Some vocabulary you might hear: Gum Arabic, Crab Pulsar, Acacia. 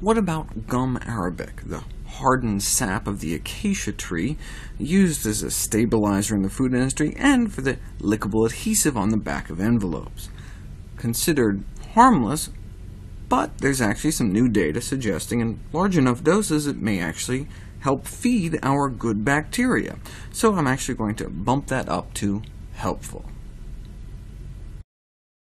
What about gum arabic, the hardened sap of the acacia tree, used as a stabilizer in the food industry and for the lickable adhesive on the back of envelopes? Considered harmless, but there's actually some new data suggesting in large enough doses it may actually help feed our good bacteria. So I'm actually going to bump that up to helpful.